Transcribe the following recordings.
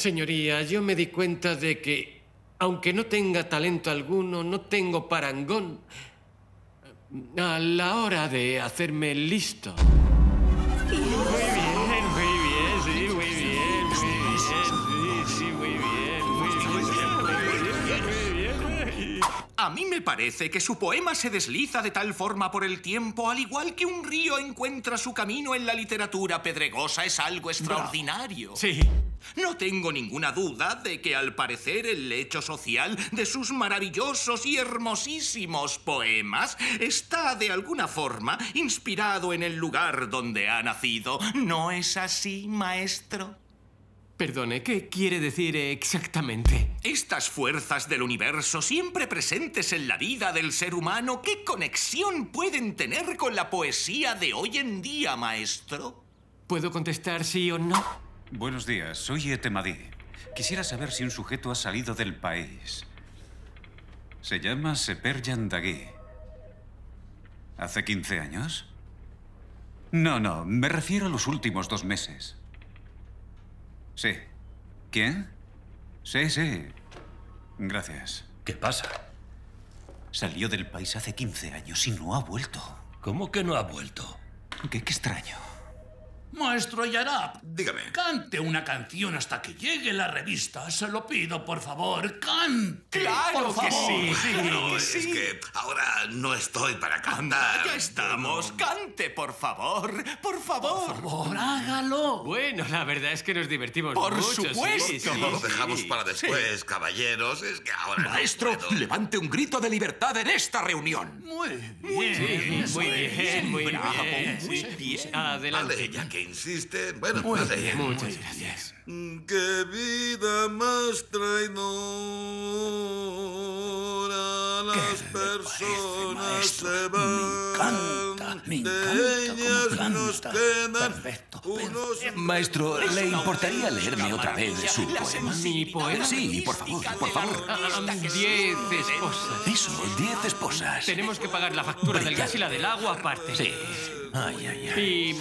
Señoría, yo me di cuenta de que, aunque no tenga talento alguno, no tengo parangón a la hora de hacerme listo. A mí me parece que su poema se desliza de tal forma por el tiempo, al igual que un río encuentra su camino en la literatura pedregosa, es algo extraordinario. Sí. No tengo ninguna duda de que, al parecer, el lecho social de sus maravillosos y hermosísimos poemas está, de alguna forma, inspirado en el lugar donde ha nacido. ¿No es así, maestro? Perdone, ¿qué quiere decir exactamente? Estas fuerzas del universo siempre presentes en la vida del ser humano, ¿qué conexión pueden tener con la poesía de hoy en día, maestro? ¿Puedo contestar sí o no? Buenos días, soy Etemadí. Quisiera saber si un sujeto ha salido del país. Se llama Seper Yandagui. ¿Hace 15 años? No, me refiero a los últimos 2 meses. Sí. ¿Quién? Sí. Gracias. ¿Qué pasa? Salió del país hace 15 años y no ha vuelto. ¿Cómo que no ha vuelto? Qué extraño. Maestro Yarab. Dígame. Cante una canción hasta que llegue la revista. Se lo pido, por favor. ¡Cante! ¡Claro que sí! No, es que ahora no estoy para cantar. ¡Ya estamos! ¡Cante, por favor! ¡Por favor! ¡Por favor, hágalo! Bueno, la verdad es que nos divertimos mucho. ¡Por supuesto! Lo dejamos para después, caballeros. Es que ahora maestro, levante un grito de libertad en esta reunión. Muy bien. Adelante. Ya que insiste, bueno, muchas gracias. ¡Qué vida más traidora! Las personas se van. Me encanta, de ellas nos quedan unos... Maestro, ¿le importaría leerme otra vez su poema? ¿Mi poema? Sí, por favor, por favor. 10 esposas. Eso, 10 esposas. Tenemos que pagar la factura del gas y la del agua aparte. Sí. Y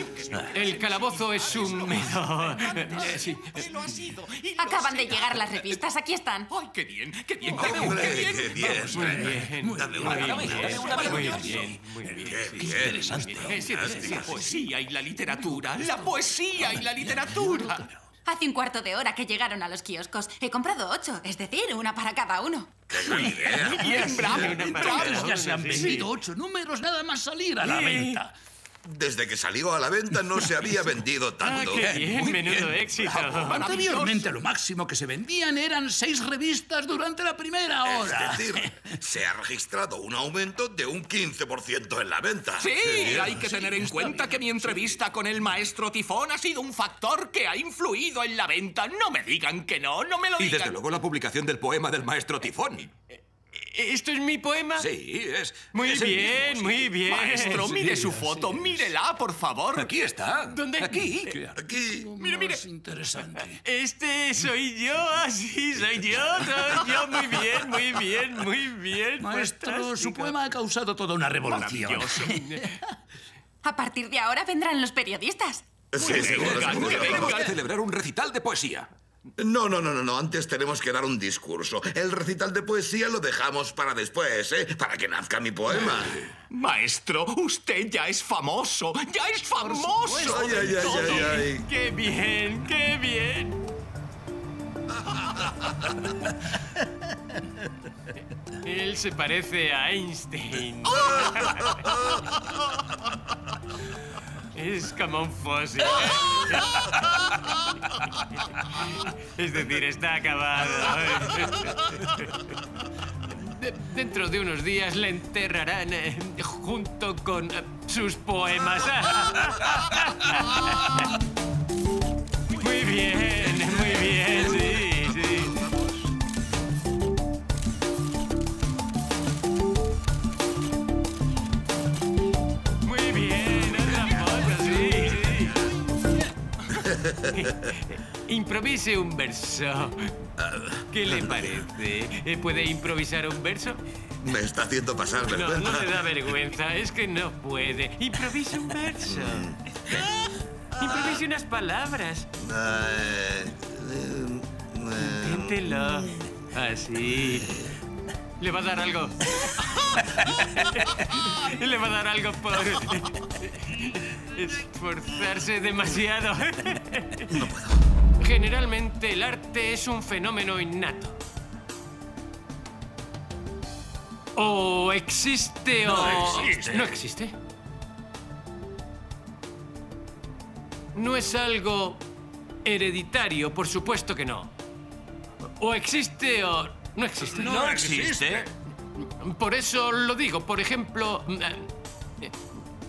el calabozo es húmedo. Sí. Acaban de llegar las revistas, aquí están. ¡Ay, qué bien! ¡Qué bien! ¡Qué bien! Poesía y la literatura. La poesía y la literatura. Hace un cuarto de hora que llegaron a los kioscos. He comprado 8, es decir, una para cada uno. ¡Qué gran idea! ¡Bien, bravo! Ya se han vendido 8 números nada más salir a la venta. Desde que salió a la venta no se había vendido tanto. ¡Qué bien! ¡Menudo éxito! Anteriormente lo máximo que se vendían eran 6 revistas durante la primera hora. Es decir, se ha registrado un aumento de un 15% en la venta. Sí, hay que tener en cuenta que mi entrevista con el maestro Tifón ha sido un factor que ha influido en la venta. No me digan que no, no me lo digan. Y desde luego la publicación del poema del maestro Tifón. ¿Esto es mi poema? Sí, es... Muy bien. Maestro, mire su foto, mírela, por favor. Aquí está. ¿Dónde? Aquí. Aquí. Mire. Es interesante. Este soy yo, así soy yo. Muy bien. Maestro, fantástico. Su poema ha causado toda una revolución. A partir de ahora vendrán los periodistas. Sí, seguro. A celebrar un recital de poesía. No. Antes tenemos que dar un discurso. El recital de poesía lo dejamos para después, para que nazca mi poema. Maestro, usted ya es famoso. ¡Ya es famoso! ¡Ay! ¡Qué bien! Él se parece a Einstein. Es como un fósil. Es decir, está acabado. Dentro de unos días le enterrarán junto con sus poemas. Muy bien. Improvise un verso. ¿Qué le parece? ¿Puede improvisar un verso? Me está haciendo pasar vergüenza. No, no le da vergüenza, es que no puede. Improvise un verso. Improvise unas palabras. Suéltelo. Así. Le va a dar algo. Le va a dar algo por esforzarse demasiado. No puedo. Generalmente el arte es un fenómeno innato. O existe o... No existe. No existe. No es algo hereditario, por supuesto que no. O existe o no existe. No existe. Por eso lo digo. Por ejemplo,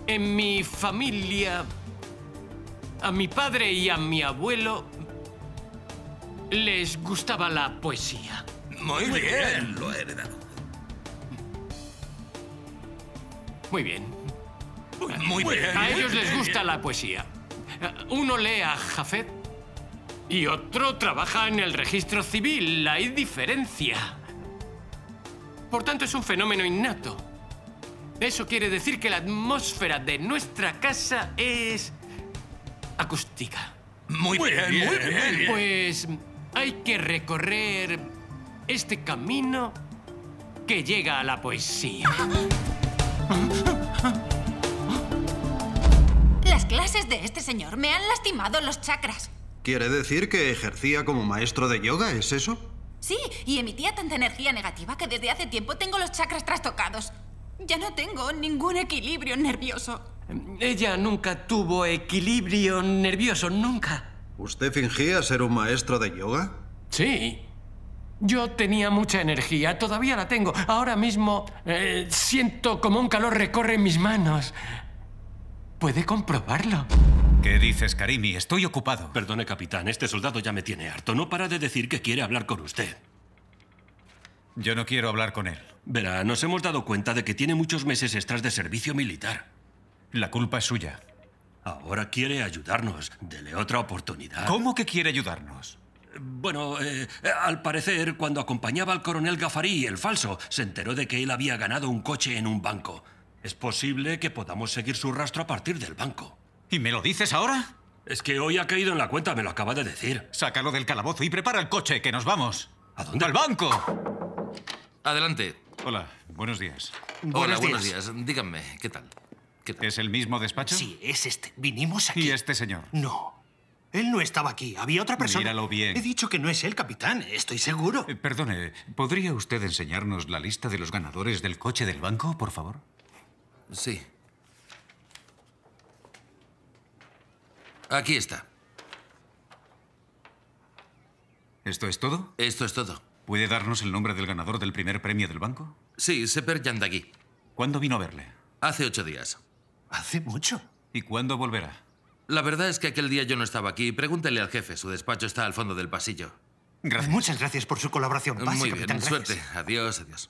en mi familia, a mi padre y a mi abuelo les gustaba la poesía. Muy bien, lo he heredado. Muy bien. Muy bien. A ellos les gusta la poesía. Uno lee a Jafet y otro trabaja en el registro civil. Hay diferencia. Por tanto, es un fenómeno innato. Eso quiere decir que la atmósfera de nuestra casa es acústica. Muy bien. Pues hay que recorrer este camino que llega a la poesía. Las clases de este señor me han lastimado los chakras. ¿Quiere decir que ejercía como maestro de yoga? ¿Es eso? Sí, y emitía tanta energía negativa que desde hace tiempo tengo los chakras trastocados. Ya no tengo ningún equilibrio nervioso. Ella nunca tuvo equilibrio nervioso, nunca. ¿Usted fingía ser un maestro de yoga? Sí. Yo tenía mucha energía, todavía la tengo. Ahora mismo siento como un calor recorre mis manos. Puede comprobarlo. ¿Qué dices, Karimi? Estoy ocupado. Perdone, capitán. Este soldado ya me tiene harto. No para de decir que quiere hablar con usted. Yo no quiero hablar con él. Verá, nos hemos dado cuenta de que tiene muchos meses extras de servicio militar. La culpa es suya. Ahora quiere ayudarnos. Dele otra oportunidad. ¿Cómo que quiere ayudarnos? Bueno, al parecer, cuando acompañaba al coronel Gafarí, el falso, se enteró de que él había ganado un coche en un banco. Es posible que podamos seguir su rastro a partir del banco. ¿Y me lo dices ahora? Es que hoy ha caído en la cuenta, me lo acaba de decir. Sácalo del calabozo y prepara el coche, que nos vamos. ¿A dónde? ¡Al banco! Adelante. Hola, buenos días. Hola, buenos días. Díganme, ¿qué tal? ¿Es el mismo despacho? Sí, es este. Vinimos aquí. ¿Y este señor? No. Él no estaba aquí. Había otra persona. Míralo bien. He dicho que no es él, capitán. Estoy seguro. Perdone, ¿podría usted enseñarnos la lista de los ganadores del coche del banco, por favor? Sí. Aquí está. ¿Esto es todo? Esto es todo. ¿Puede darnos el nombre del ganador del primer premio del banco? Sí, Seper Yandagui. ¿Cuándo vino a verle? Hace 8 días. ¿Hace mucho? ¿Y cuándo volverá? La verdad es que aquel día yo no estaba aquí. Pregúntele al jefe. Su despacho está al fondo del pasillo. Gracias. Muchas gracias por su colaboración. Pase, muy bien, capitán, suerte. Adiós, adiós.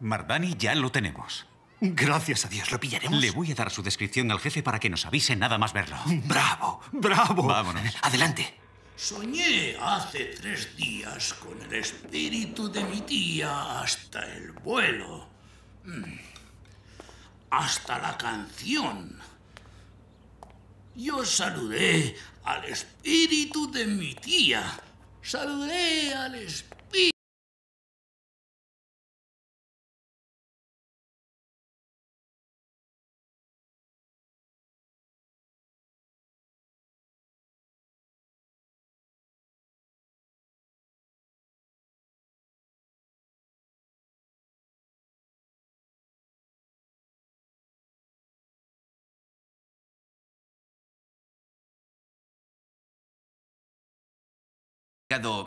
Mardani ya lo tenemos. Gracias a Dios, lo pillaremos. Le voy a dar su descripción al jefe para que nos avise nada más verlo. ¡Bravo, bravo! Vámonos. Adelante. Soñé hace 3 días con el espíritu de mi tía hasta el vuelo. Hasta la canción. Yo saludé al espíritu de mi tía. Saludé al espíritu.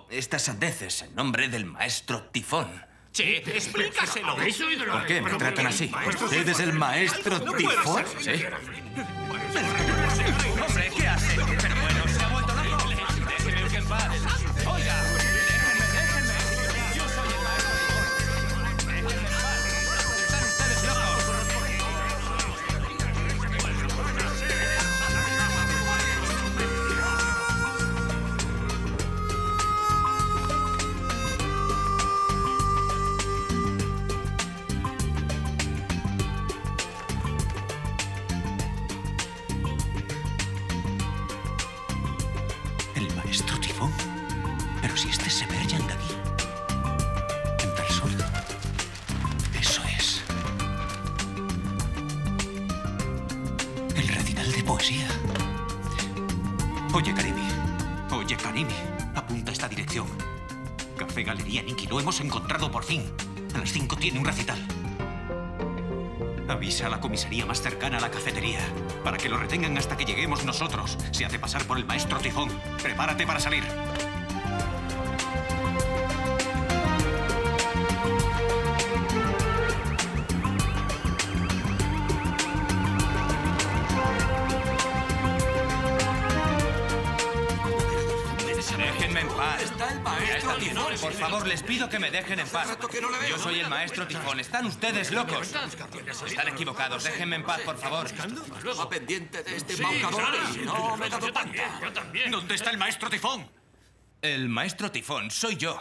Estas sandeces en nombre del maestro Tifón. Che, explícaselo. ¿Por qué me tratan así? ¿Usted es el maestro Tifón? Sí. Hombre, ¿qué hace? Pero bueno, se ha vuelto loco. Déjeme que en paz. Oiga, déjenme. Yo soy el maestro Tifón. Déjenme en paz. Están ustedes locos. Pero si este es Seper Yandagui. En persona. Eso es. El recital de poesía. Oye, Karimi. Oye, Karimi. Apunta esta dirección. Café Galería Niki. Lo hemos encontrado por fin. A las 5 tiene un recital. Avisa a la comisaría más cercana a la cafetería para que lo retengan hasta que lleguemos nosotros. Se hace pasar por el maestro Tifón. Prepárate para salir. Déjenme en paz. Está el maestro Tifón. Por favor, les pido que me dejen en paz. Yo soy el maestro Tifón. Están ustedes locos. Están equivocados. Déjenme en paz, por favor. Luego pendiente de este maucador. No me he dado tanta. Yo también. ¿Dónde está el maestro Tifón? El maestro Tifón soy yo.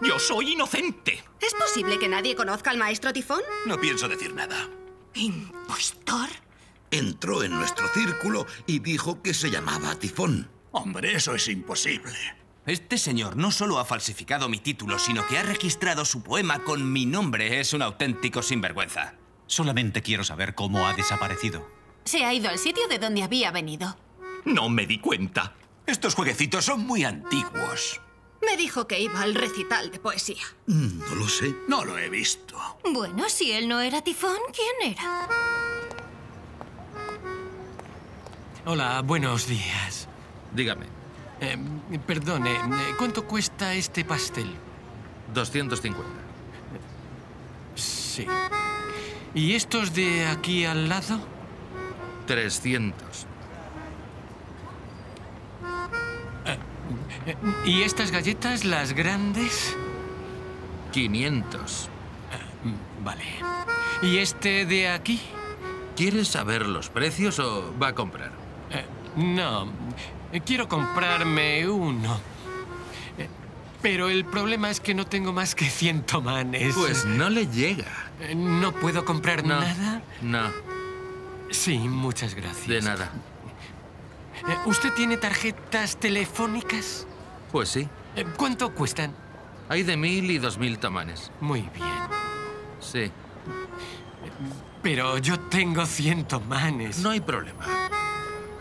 Yo soy inocente. ¿Es posible que nadie conozca al maestro Tifón? No pienso decir nada. ¿Impostor? Entró en nuestro círculo y dijo que se llamaba Tifón. Hombre, eso es imposible. Este señor no solo ha falsificado mi título, sino que ha registrado su poema con mi nombre. Es un auténtico sinvergüenza. Solamente quiero saber cómo ha desaparecido. Se ha ido al sitio de donde había venido. No me di cuenta. Estos jueguecitos son muy antiguos. Me dijo que iba al recital de poesía. No lo sé. No lo he visto. Bueno, si él no era Tifón, ¿quién era? Hola, buenos días. Dígame. Perdone, ¿cuánto cuesta este pastel? 250. Sí. ¿Y estos de aquí al lado? 300. ¿Y estas galletas, las grandes? 500. Vale. ¿Y este de aquí? ¿Quieres saber los precios o va a comprar? No, quiero comprarme uno. Pero el problema es que no tengo más que 100 tomanes. Pues no le llega. ¿No puedo comprar nada? No. Sí, muchas gracias. De nada. ¿Usted tiene tarjetas telefónicas? Pues sí. ¿Cuánto cuestan? Hay de 1000 y 2000 tomanes. Muy bien. Sí. Pero yo tengo 100 tomanes. No hay problema.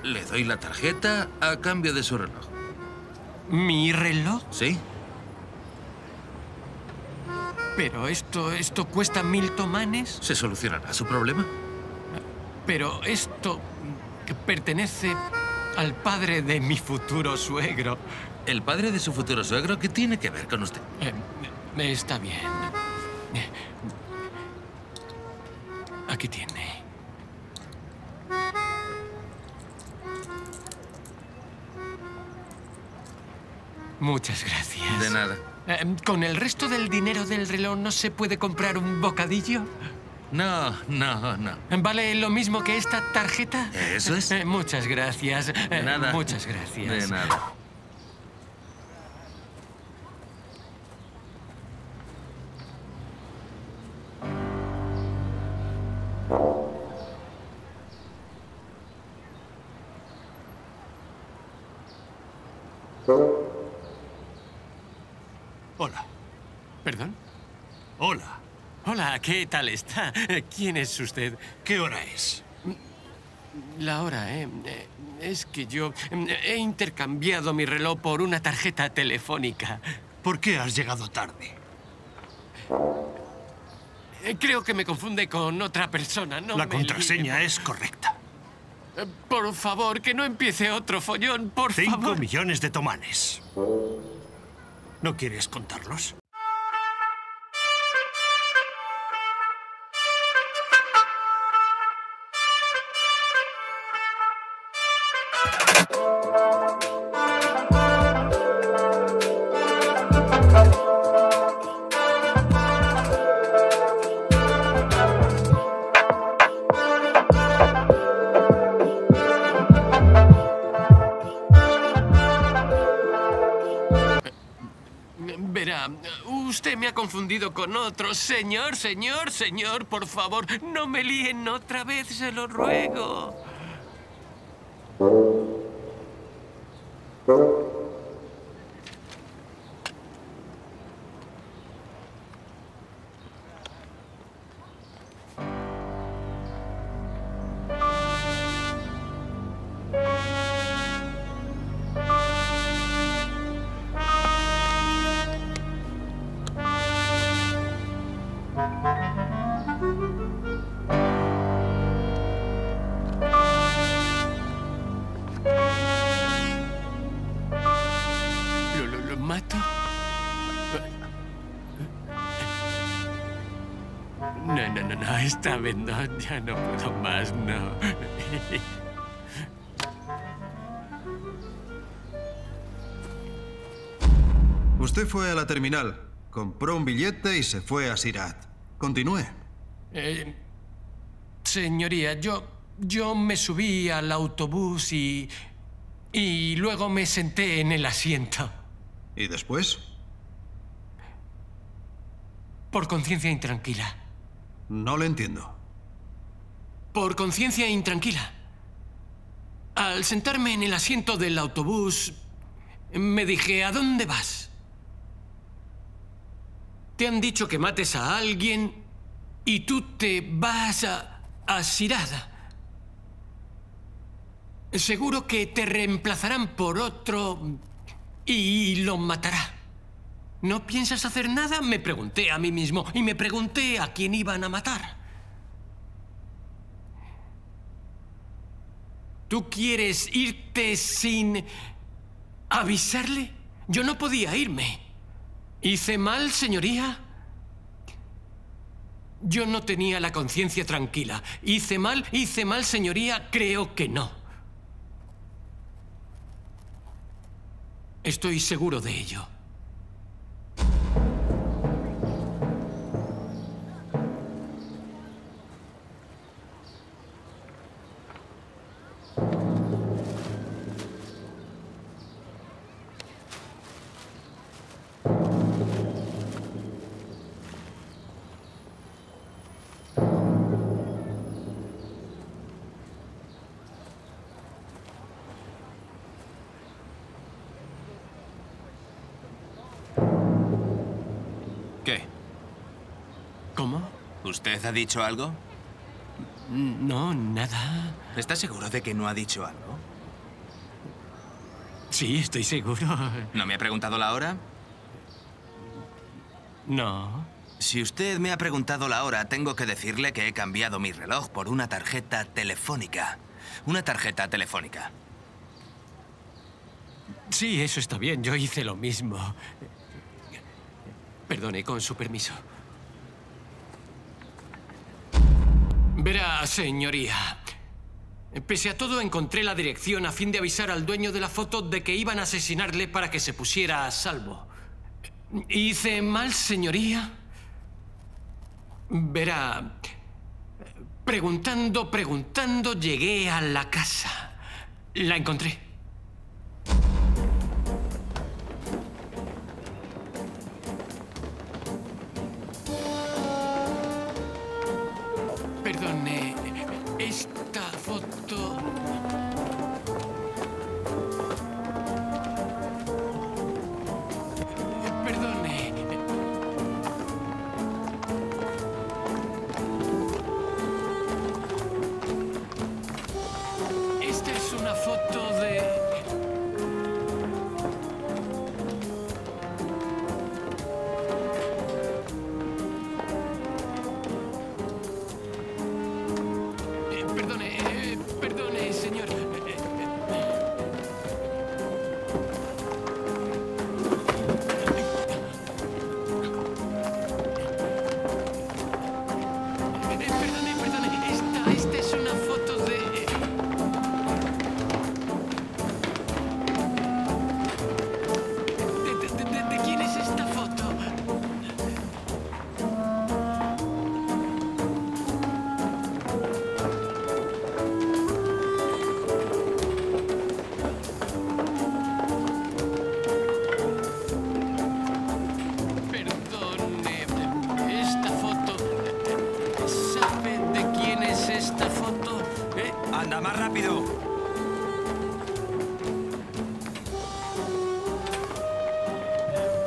Le doy la tarjeta a cambio de su reloj. ¿Mi reloj? Sí. Pero esto cuesta 1000 tomanes. ¿Se solucionará su problema? Pero esto pertenece al padre de mi futuro suegro. ¿El padre de su futuro suegro? ¿Qué tiene que ver con usted? Está bien. Aquí tiene. Muchas gracias. De nada. ¿Con el resto del dinero del reloj no se puede comprar un bocadillo? No, no, no. ¿Vale lo mismo que esta tarjeta? Eso es. Muchas gracias. De nada. Muchas gracias. De nada. Hola. ¿Perdón? Hola. Hola, ¿qué tal está? ¿Quién es usted? ¿Qué hora es? La hora, es que yo he intercambiado mi reloj por una tarjeta telefónica. ¿Por qué has llegado tarde? Creo que me confunde con otra persona. No, la contraseña es correcta. Por favor, que no empiece otro follón, por favor. 5 millones de tomanes. ¿No quieres contarlos? Usted me ha confundido con otro. Señor, por favor, no me líen otra vez, se lo ruego. No, esta vez no, ya no puedo más, no. Usted fue a la terminal, compró un billete y se fue a Sirat. Continúe. Señoría, yo me subí al autobús y luego me senté en el asiento. ¿Y después? Por conciencia intranquila. No le entiendo. Por conciencia intranquila. Al sentarme en el asiento del autobús, me dije, ¿a dónde vas? Te han dicho que mates a alguien y tú te vas a Sirat. Seguro que te reemplazarán por otro y lo matará. ¿No piensas hacer nada? Me pregunté a mí mismo y me pregunté a quién iban a matar. ¿Tú quieres irte sin avisarle? Yo no podía irme. ¿Hice mal, señoría? Yo no tenía la conciencia tranquila. ¿Hice mal, señoría? Creo que no. Estoy seguro de ello. ¿Usted ha dicho algo? No, nada. ¿Estás seguro de que no ha dicho algo? Sí, estoy seguro. ¿No me ha preguntado la hora? No. Si usted me ha preguntado la hora, tengo que decirle que he cambiado mi reloj por una tarjeta telefónica. Sí, eso está bien. Yo hice lo mismo. Perdone, con su permiso. Verá, señoría, pese a todo encontré la dirección a fin de avisar al dueño de la foto de que iban a asesinarle para que se pusiera a salvo. ¿Hice mal, señoría? Verá, preguntando, llegué a la casa. La encontré. ¡Anda, más rápido!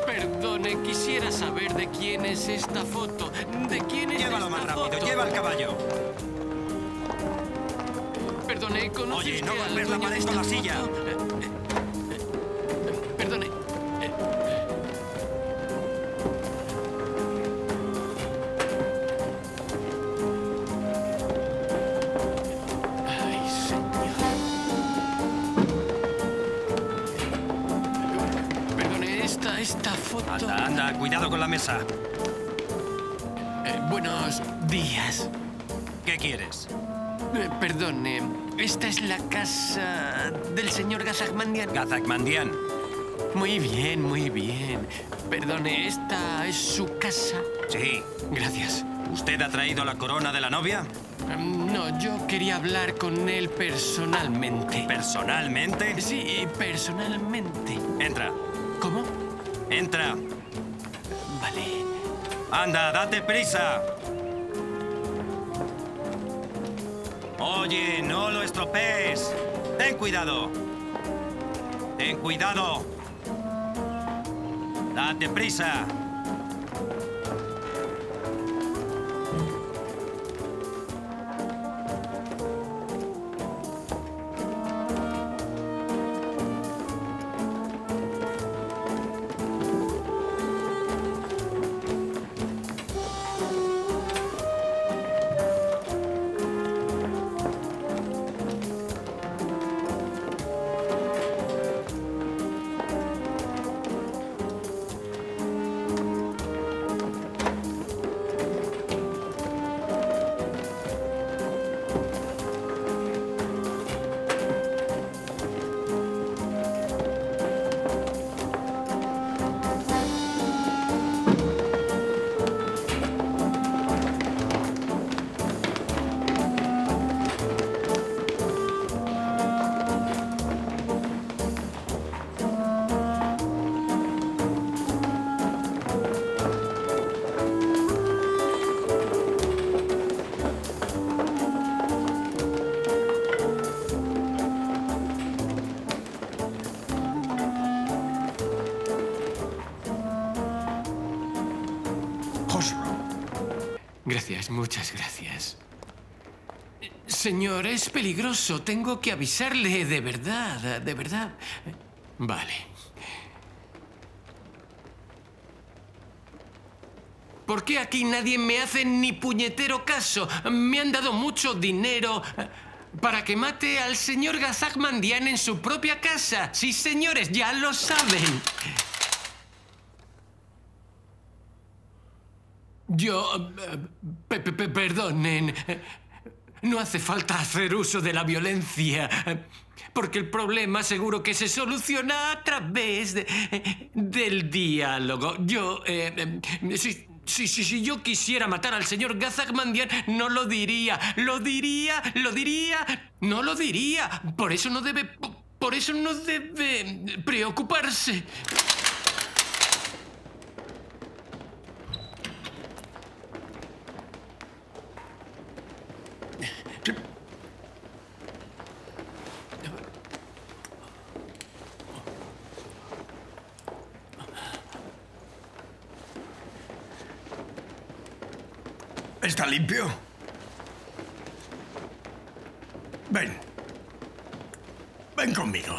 Perdone, quisiera saber de quién es esta foto. ¿De quién es esta foto? Llévalo más rápido, lleva el caballo. Perdone, ¿conoces? Oye, no golpees la pared con la silla. Perdone. Anda, anda, cuidado con la mesa. Buenos días. ¿Qué quieres? Perdone, esta es la casa del señor Gazagmandian. Gazagmandian. Muy bien, muy bien. Perdone, ¿esta es su casa? Sí. Gracias. ¿Usted ha traído la corona de la novia? No, yo quería hablar con él personalmente. ¿Personalmente? Sí, personalmente. Entra. ¿Cómo? Entra. Vale. Anda, date prisa. Oye, no lo estropees. Ten cuidado. Ten cuidado. Date prisa. Gracias, muchas gracias. Señor, es peligroso. Tengo que avisarle, de verdad, de verdad. Vale. ¿Por qué aquí nadie me hace ni puñetero caso? Me han dado mucho dinero para que mate al señor Gazagmandian en su propia casa. Sí, señores, ya lo saben. Yo... perdonen. No hace falta hacer uso de la violencia, porque el problema seguro que se soluciona a través del diálogo. Yo... si yo quisiera matar al señor Gazagmandian, no lo diría. No lo diría. Por eso no debe... preocuparse. ¿Está limpio? Ven. Ven conmigo.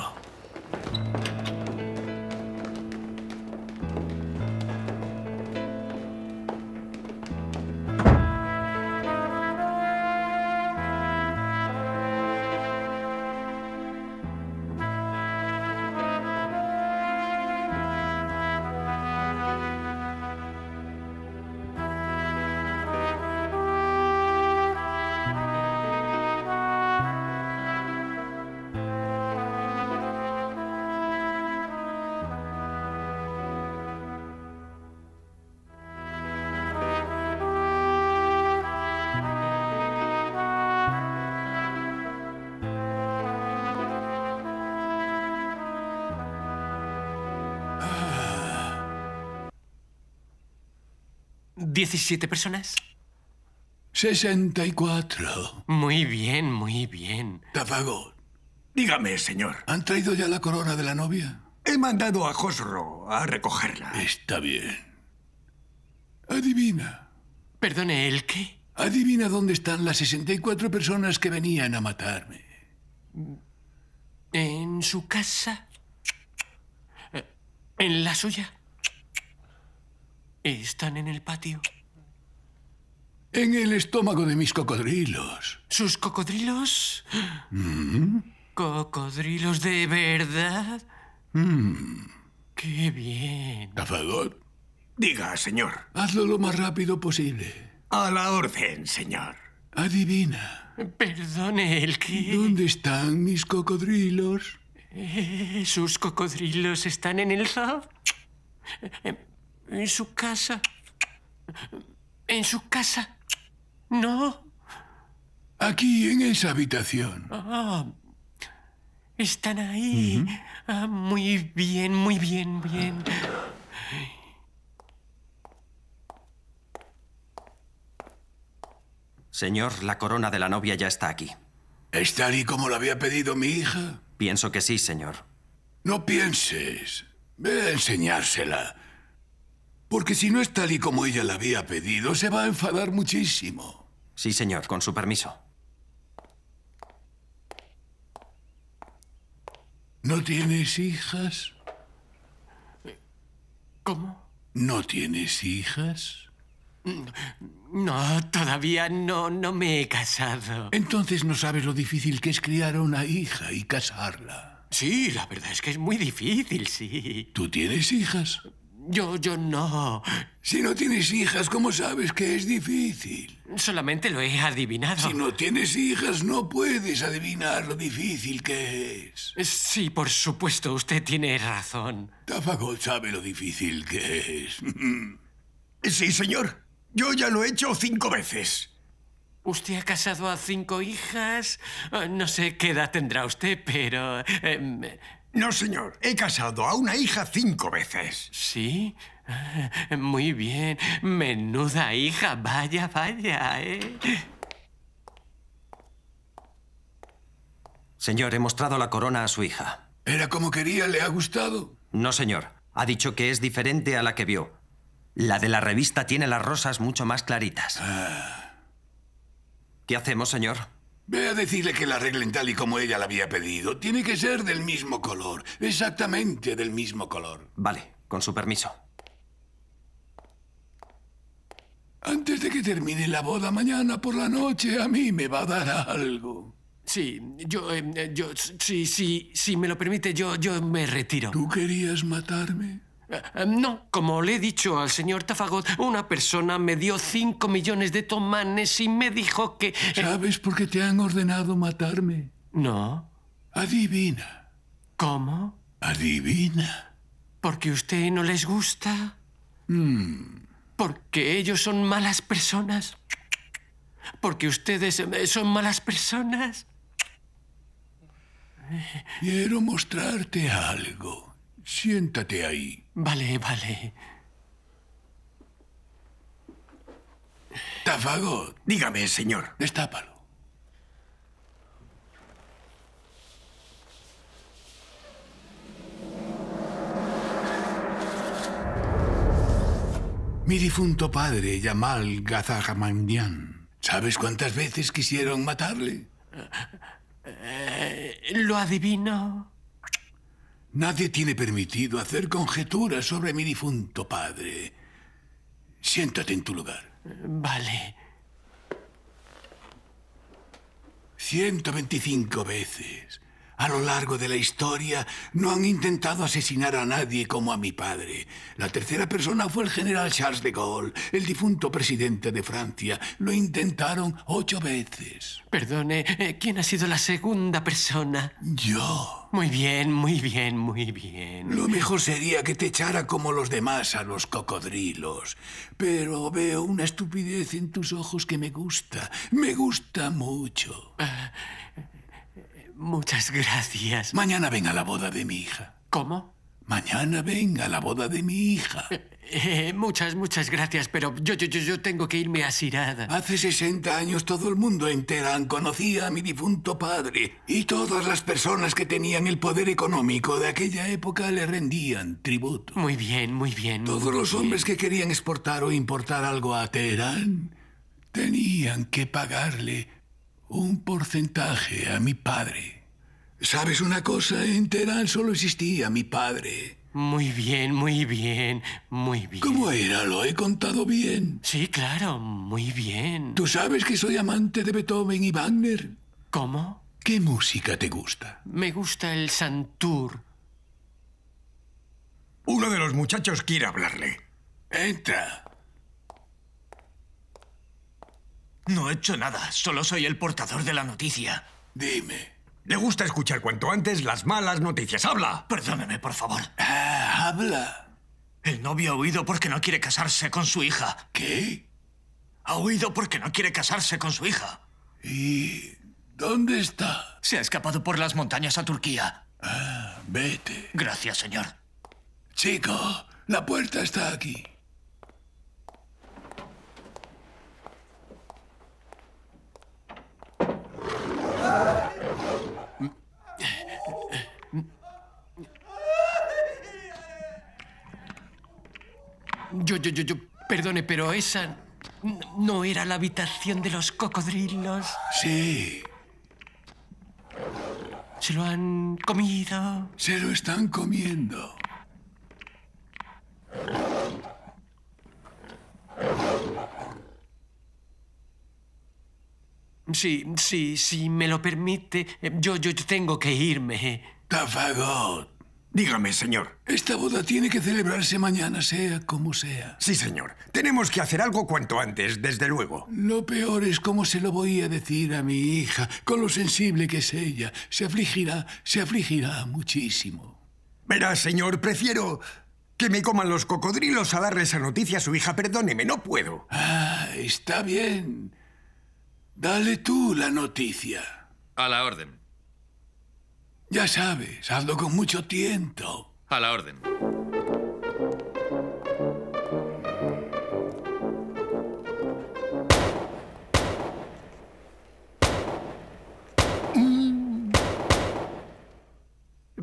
¿17 personas? 64. Muy bien, muy bien. Tafagot. Dígame, señor. ¿Han traído ya la corona de la novia? He mandado a Josro a recogerla. Está bien. Adivina. Perdone, ¿el qué? Adivina dónde están las 64 personas que venían a matarme. ¿En su casa? ¿En la suya? ¿Están en el patio? En el estómago de mis cocodrilos. ¿Sus cocodrilos? ¿Mm? ¿Cocodrilos de verdad? Mm. ¡Qué bien! Tafagot. Diga, señor. Hazlo lo más rápido posible. A la orden, señor. Adivina. Perdone, ¿el qué? ¿Dónde están mis cocodrilos? ¿Sus cocodrilos están en el zoo? ¿En su casa? ¿En su casa? ¿No? Aquí, en esa habitación. Ah. Oh. Están ahí. Uh-huh. Ah, muy bien, muy bien, bien. Señor, la corona de la novia ya está aquí. ¿Es tal y como la había pedido mi hija? Pienso que sí, señor. No pienses. Ve a enseñársela. Porque si no es tal y como ella la había pedido, se va a enfadar muchísimo. Sí, señor, con su permiso. ¿No tienes hijas? ¿Cómo? ¿No tienes hijas? No, todavía no me he casado. Entonces no sabes lo difícil que es criar a una hija y casarla. Sí, la verdad es que es muy difícil, sí. ¿Tú tienes hijas? Yo no. Si no tienes hijas, ¿cómo sabes que es difícil? Solamente lo he adivinado. Si no tienes hijas, no puedes adivinar lo difícil que es. Sí, por supuesto, usted tiene razón. Tafagot sabe lo difícil que es. Sí, señor. Yo ya lo he hecho 5 veces. Usted ha casado a 5 hijas. No sé qué edad tendrá usted, pero... No, señor. He casado a una hija 5 veces. ¿Sí? Muy bien. Menuda hija. Vaya, vaya, ¿eh? Señor, he mostrado la corona a su hija. ¿Era como quería? ¿Le ha gustado? No, señor. Ha dicho que es diferente a la que vio. La de la revista tiene las rosas mucho más claritas. Ah. ¿Qué hacemos, señor? Ve a decirle que la arreglen tal y como ella la había pedido. Tiene que ser del mismo color. Exactamente del mismo color. Vale, con su permiso. Antes de que termine la boda mañana por la noche, a mí me va a dar algo. Sí, si me lo permite, yo me retiro. ¿Tú querías matarme? No, como le he dicho al señor Tafagot, una persona me dio 5 millones de tomanes y me dijo que... ¿Sabes por qué te han ordenado matarme? No. Adivina. ¿Cómo? Adivina. ¿Porque usted no les gusta? Mm. ¿Porque ellos son malas personas? ¿Porque ustedes son malas personas? Quiero mostrarte algo. Siéntate ahí. Vale, vale. Tafagot. Dígame, señor. Destápalo. Mi difunto padre, Yamal Gazagmandian. ¿Sabes cuántas veces quisieron matarle? Lo adivino. Nadie tiene permitido hacer conjeturas sobre mi difunto padre. Siéntate en tu lugar. Vale. 125 veces. A lo largo de la historia no han intentado asesinar a nadie como a mi padre. La tercera persona fue el general Charles de Gaulle, el difunto presidente de Francia. Lo intentaron 8 veces. Perdone, ¿quién ha sido la segunda persona? Yo. Muy bien, muy bien, muy bien. Lo mejor sería que te echara como los demás a los cocodrilos. Pero veo una estupidez en tus ojos que me gusta. Me gusta mucho. Muchas gracias. Mañana ven a la boda de mi hija. ¿Cómo? Mañana venga a la boda de mi hija. Muchas gracias, pero yo tengo que irme a Sirada. Hace 60 años todo el mundo en Teherán conocía a mi difunto padre y todas las personas que tenían el poder económico de aquella época le rendían tributo. Muy bien. Todos los hombres que querían exportar o importar algo a Teherán tenían que pagarle un porcentaje a mi padre. ¿Sabes una cosa? En Teherán solo existía mi padre. Muy bien. ¿Cómo era? ¿Lo he contado bien? Sí, claro, muy bien. ¿Tú sabes que soy amante de Beethoven y Wagner? ¿Cómo? ¿Qué música te gusta? Me gusta el Santur. Uno de los muchachos quiere hablarle. Entra. No he hecho nada, solo soy el portador de la noticia. Dime. Le gusta escuchar cuanto antes las malas noticias. ¡Habla! Perdóneme, por favor. Habla. El novio ha huido porque no quiere casarse con su hija. ¿Qué? Ha huido porque no quiere casarse con su hija. ¿Y dónde está? Se ha escapado por las montañas a Turquía. Vete. Gracias, señor. Chico, la puerta está aquí. Perdone, pero esa no era la habitación de los cocodrilos. Sí. ¿Se lo han comido? Se lo están comiendo. Sí, me lo permite. Yo tengo que irme. Tafagot. Dígame, señor. Esta boda tiene que celebrarse mañana, sea como sea. Sí, señor. Tenemos que hacer algo cuanto antes, desde luego. Lo peor es cómo se lo voy a decir a mi hija, con lo sensible que es ella. Se afligirá muchísimo. Verá, señor, prefiero que me coman los cocodrilos a darle esa noticia a su hija. Perdóneme, no puedo. Está bien. Dale tú la noticia. A la orden. Ya sabes, hazlo con mucho tiento. A la orden.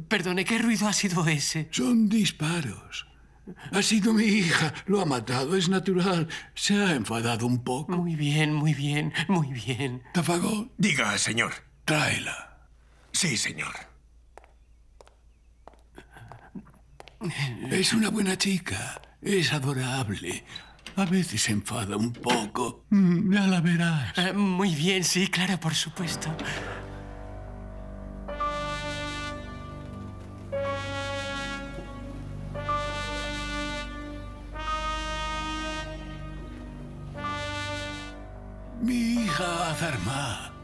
Perdone, ¿qué ruido ha sido ese? Son disparos. Ha sido mi hija, lo ha matado, es natural. Se ha enfadado un poco. Muy bien. Tafagot. Diga, señor. Tráela. Sí, señor. Es una buena chica, es adorable. A veces se enfada un poco. Ya la verás. Muy bien, sí, claro, por supuesto. Mi hija Azarma